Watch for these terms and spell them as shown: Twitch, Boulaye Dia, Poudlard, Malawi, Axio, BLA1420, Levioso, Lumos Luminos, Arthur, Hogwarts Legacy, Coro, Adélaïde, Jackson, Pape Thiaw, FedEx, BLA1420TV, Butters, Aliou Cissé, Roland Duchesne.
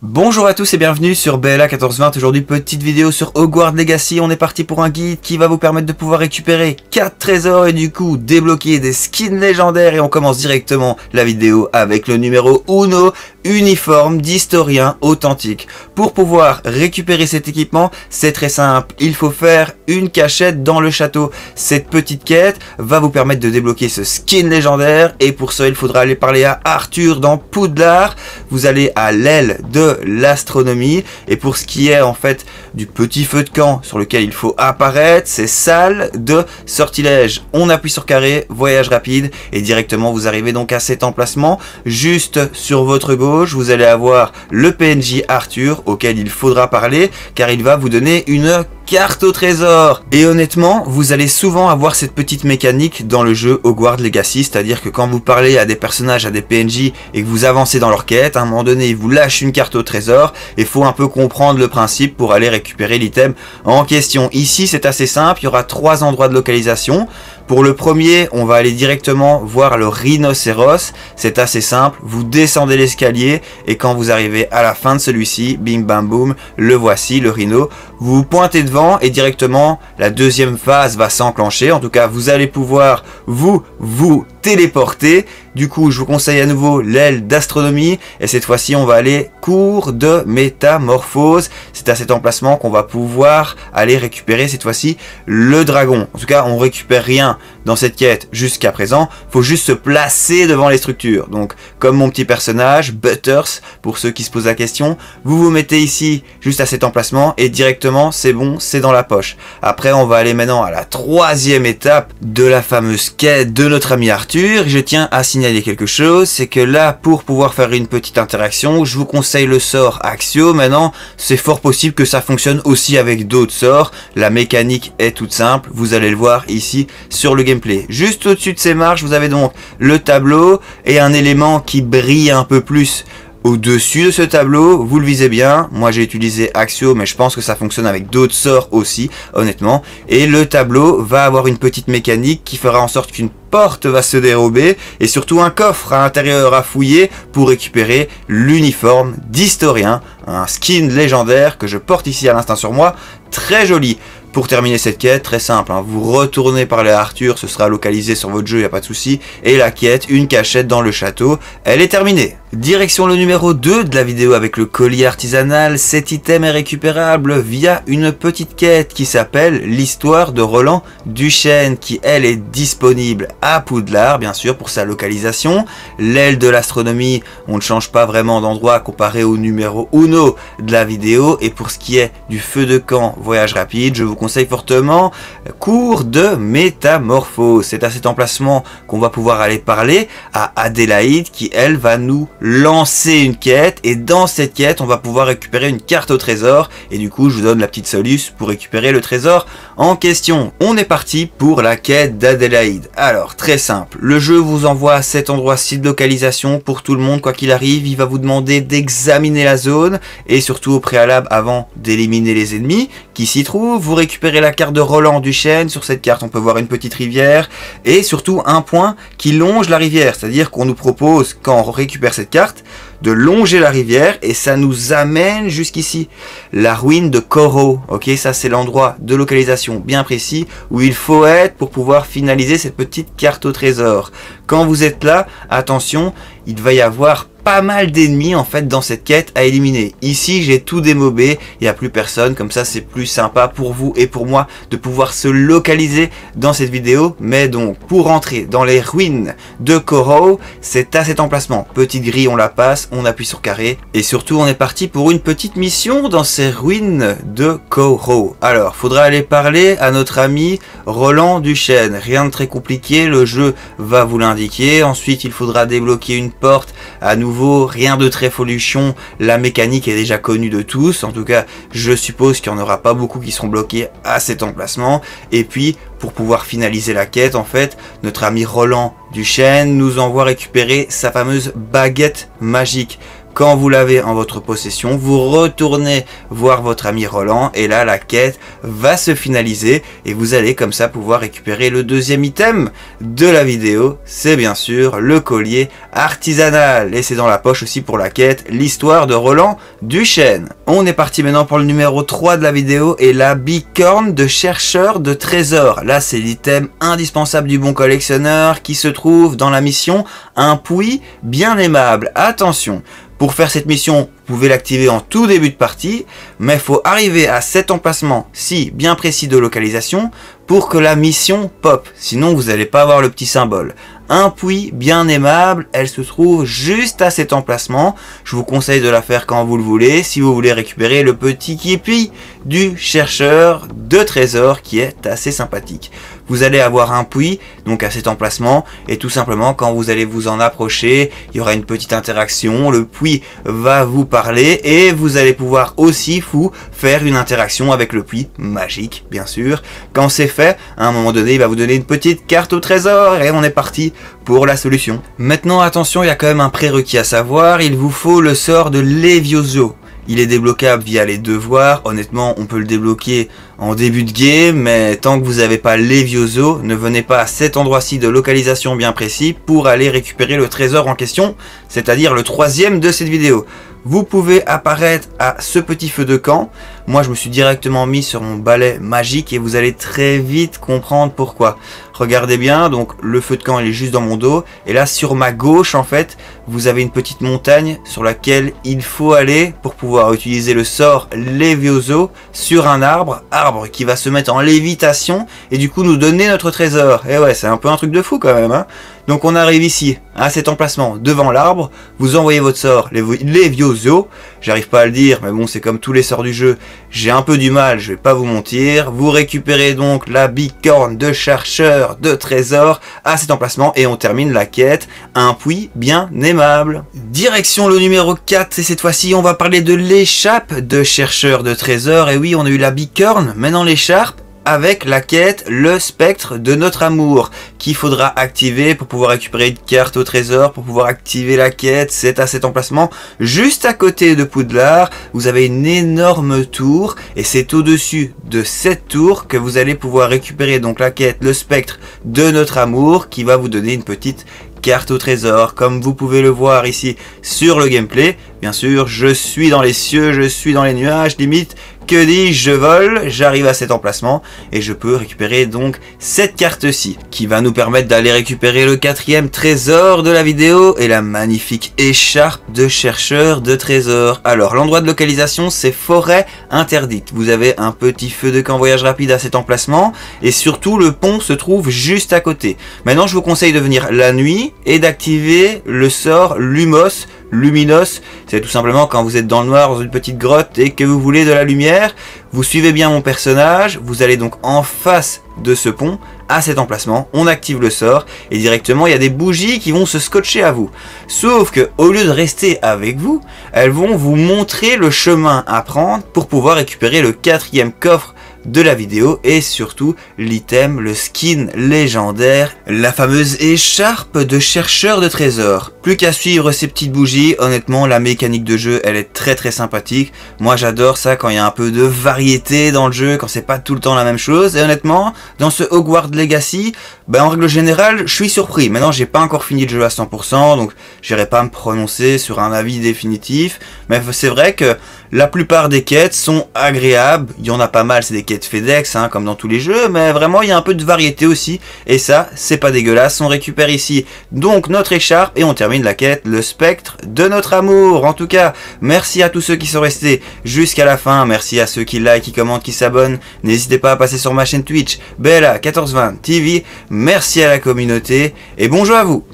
Bonjour à tous et bienvenue sur BLA1420. Aujourd'hui, petite vidéo sur Hogwarts Legacy. On est parti pour un guide qui va vous permettre de pouvoir récupérer 4 trésors et du coup débloquer des skins légendaires. Et on commence directement la vidéo avec le numéro 1, uniforme d'historien authentique. Pour pouvoir récupérer cet équipement, c'est très simple. Il faut faire une cachette dans le château. Cette petite quête va vous permettre de débloquer ce skin légendaire. Et pour ça, il faudra aller parler à Arthur dans Poudlard. Vous allez à l'aile de l'astronomie, et pour ce qui est en fait du petit feu de camp sur lequel il faut apparaître, c'est salle de sortilège. On appuie sur carré, voyage rapide, et directement vous arrivez donc à cet emplacement. Juste sur votre gauche, vous allez avoir le PNJ Arthur auquel il faudra parler, car il va vous donner une carte au trésor. Et honnêtement, vous allez souvent avoir cette petite mécanique dans le jeu Hogwarts Legacy, c'est-à-dire que quand vous parlez à des personnages, à des PNJ, et que vous avancez dans leur quête, à un moment donné, ils vous lâchent une carte au trésor, et faut un peu comprendre le principe pour aller récupérer l'item en question. Ici, c'est assez simple, il y aura 3 endroits de localisation. Pour le premier, on va aller directement voir le rhinocéros, c'est assez simple, vous descendez l'escalier, et quand vous arrivez à la fin de celui-ci, bim bam boum, le voici, le rhino, vous vous pointez devant, et directement la deuxième phase va s'enclencher. En tout cas, vous allez pouvoir vous téléporter. Du coup, je vous conseille à nouveau l'aile d'astronomie, et cette fois-ci on va aller cours de métamorphose. C'est à cet emplacement qu'on va pouvoir aller récupérer cette fois-ci le dragon. En tout cas, on récupère rien dans cette quête jusqu'à présent, faut juste se placer devant les structures. Donc comme mon petit personnage Butters, pour ceux qui se posent la question, vous vous mettez ici juste à cet emplacement et directement c'est bon, c'est dans la poche. Après, on va aller maintenant à la troisième étape de la fameuse quête de notre ami Arthur. Je tiens à signaler quelque chose, c'est que là, pour pouvoir faire une petite interaction, je vous conseille le sort Axio. Maintenant, c'est fort possible que ça fonctionne aussi avec d'autres sorts. La mécanique est toute simple, vous allez le voir ici sur le gameplay. Juste au-dessus de ces marches, vous avez donc le tableau et un élément qui brille un peu plus. Au-dessus de ce tableau, vous le visez bien. Moi, j'ai utilisé Axio, mais je pense que ça fonctionne avec d'autres sorts aussi, honnêtement. Et le tableau va avoir une petite mécanique qui fera en sorte qu'une porte va se dérober, et surtout un coffre à l'intérieur à fouiller pour récupérer l'uniforme d'historien, un skin légendaire que je porte ici à l'instant sur moi, très joli. Pour terminer cette quête, très simple, hein, vous retournez parler à Arthur, ce sera localisé sur votre jeu, il n'y a pas de souci. Et la quête, une cachette dans le château, elle est terminée. Direction le numéro 2 de la vidéo avec le collier artisanal. Cet item est récupérable via une petite quête qui s'appelle l'histoire de Roland Duchesne, qui elle est disponible à Poudlard, bien sûr, pour sa localisation. L'aile de l'astronomie, on ne change pas vraiment d'endroit comparé au numéro 1 de la vidéo. Et pour ce qui est du feu de camp voyage rapide, je vous conseille fortement cours de métamorphose. C'est à cet emplacement qu'on va pouvoir aller parler à Adélaïde, qui elle va nous lancer une quête, et dans cette quête on va pouvoir récupérer une carte au trésor, et du coup je vous donne la petite soluce pour récupérer le trésor en question. On est parti pour la quête d'Adélaïde. Alors très simple, le jeu vous envoie à cet endroit-ci de localisation pour tout le monde, quoi qu'il arrive. Il va vous demander d'examiner la zone, et surtout au préalable, avant d'éliminer les ennemis qui s'y trouvent, vous récupérer la carte de Roland Duchesne. Sur cette carte, on peut voir une petite rivière et surtout un point qui longe la rivière. C'est-à-dire qu'on nous propose, quand on récupère cette carte, de longer la rivière, et ça nous amène jusqu'ici. La ruine de Coro. Ok, ça c'est l'endroit de localisation bien précis où il faut être pour pouvoir finaliser cette petite carte au trésor. Quand vous êtes là, attention, il va y avoir pas mal d'ennemis en fait dans cette quête à éliminer. Ici j'ai tout démobé, il n'y a plus personne, comme ça c'est plus sympa pour vous et pour moi de pouvoir se localiser dans cette vidéo. Mais donc pour entrer dans les ruines de Coro, c'est à cet emplacement. Petite grille, on la passe, on appuie sur carré, et surtout on est parti pour une petite mission dans ces ruines de Coro. Alors faudra aller parler à notre ami Roland Duchesne, rien de très compliqué, le jeu va vous l'indiquer. Ensuite il faudra débloquer une porte à nouveau. Rien de très folichon, la mécanique est déjà connue de tous. En tout cas, je suppose qu'il n'y en aura pas beaucoup qui seront bloqués à cet emplacement. Et puis, pour pouvoir finaliser la quête, en fait, notre ami Roland Duchesne nous envoie récupérer sa fameuse baguette magique. Quand vous l'avez en votre possession, vous retournez voir votre ami Roland et là la quête va se finaliser et vous allez comme ça pouvoir récupérer le deuxième item de la vidéo, c'est bien sûr le collier artisanal et c'est dans la poche aussi pour la quête l'histoire de Roland Duchesne. On est parti maintenant pour le numéro 3 de la vidéo et la bicorne de chercheur de trésors. Là c'est l'item indispensable du bon collectionneur qui se trouve dans la mission un puits bien aimable. Attention, pour faire cette mission, vous pouvez l'activer en tout début de partie, mais il faut arriver à cet emplacement si bien précis de localisation pour que la mission pop, sinon vous n'allez pas avoir le petit symbole. Un puits bien aimable, elle se trouve juste à cet emplacement. Je vous conseille de la faire quand vous le voulez, si vous voulez récupérer le petit képi du chercheur de trésors qui est assez sympathique. Vous allez avoir un puits, donc à cet emplacement, et tout simplement quand vous allez vous en approcher, il y aura une petite interaction, le puits va vous parler, et vous allez pouvoir aussi vous faire une interaction avec le puits, magique bien sûr. Quand c'est fait, à un moment donné, il va vous donner une petite carte au trésor, et on est parti pour la solution. Maintenant attention, il y a quand même un prérequis à savoir, il vous faut le sort de Levioso. Il est débloquable via les devoirs, honnêtement on peut le débloquer en début de game, mais tant que vous n'avez pas Levioso, ne venez pas à cet endroit-ci de localisation bien précis pour aller récupérer le trésor en question, c'est-à-dire le troisième de cette vidéo. Vous pouvez apparaître à ce petit feu de camp. Moi je me suis directement mis sur mon balai magique et vous allez très vite comprendre pourquoi. Regardez bien, donc le feu de camp il est juste dans mon dos et là sur ma gauche en fait vous avez une petite montagne sur laquelle il faut aller pour pouvoir utiliser le sort Levioso sur un arbre qui va se mettre en lévitation et du coup nous donner notre trésor. Et ouais, c'est un peu un truc de fou quand même hein. Donc on arrive ici, à cet emplacement, devant l'arbre, vous envoyez votre sort, Levioso, j'arrive pas à le dire, mais bon c'est comme tous les sorts du jeu, j'ai un peu du mal, je vais pas vous mentir, vous récupérez donc la bicorne de chercheur de trésor à cet emplacement et on termine la quête, un puits bien aimable. Direction le numéro 4, et cette fois-ci on va parler de l'écharpe de chercheur de trésor, et oui on a eu la bicorne, maintenant l'écharpe, avec la quête le spectre de notre amour qu'il faudra activer pour pouvoir récupérer une carte au trésor, pour pouvoir activer la quête. C'est à cet emplacement juste à côté de Poudlard, vous avez une énorme tour et c'est au dessus de cette tour que vous allez pouvoir récupérer donc la quête le spectre de notre amour qui va vous donner une petite carte au trésor, comme vous pouvez le voir ici sur le gameplay. Bien sûr, je suis dans les cieux, je suis dans les nuages, limite, que dis-je, je vole, j'arrive à cet emplacement et je peux récupérer donc cette carte-ci qui va nous permettre d'aller récupérer le quatrième trésor de la vidéo et la magnifique écharpe de chercheur de trésor. Alors, l'endroit de localisation, c'est forêt interdite. Vous avez un petit feu de camp voyage rapide à cet emplacement et surtout, le pont se trouve juste à côté. Maintenant, je vous conseille de venir la nuit et d'activer le sort Lumos Luminos, c'est tout simplement quand vous êtes dans le noir, dans une petite grotte et que vous voulez de la lumière, vous suivez bien mon personnage, vous allez donc en face de ce pont, à cet emplacement, on active le sort et directement il y a des bougies qui vont se scotcher à vous. Sauf que au lieu de rester avec vous, elles vont vous montrer le chemin à prendre pour pouvoir récupérer le quatrième coffre de la vidéo et surtout l'item, le skin légendaire, la fameuse écharpe de chercheur de trésors. Plus qu'à suivre ces petites bougies, honnêtement la mécanique de jeu elle est très sympathique. Moi j'adore ça quand il y a un peu de variété dans le jeu, quand c'est pas tout le temps la même chose et honnêtement dans ce Hogwarts Legacy, ben en règle générale je suis surpris. Maintenant j'ai pas encore fini le jeu à 100% donc j'irai pas me prononcer sur un avis définitif, mais c'est vrai que la plupart des quêtes sont agréables, il y en a pas mal, c'est des quêtes FedEx hein, comme dans tous les jeux, mais vraiment il y a un peu de variété aussi, et ça c'est pas dégueulasse. On récupère ici donc notre écharpe et on termine la quête, le spectre de notre amour. En tout cas, merci à tous ceux qui sont restés jusqu'à la fin, merci à ceux qui like, qui commentent, qui s'abonnent, n'hésitez pas à passer sur ma chaîne Twitch BLA1420TV, merci à la communauté et bon jeu à vous.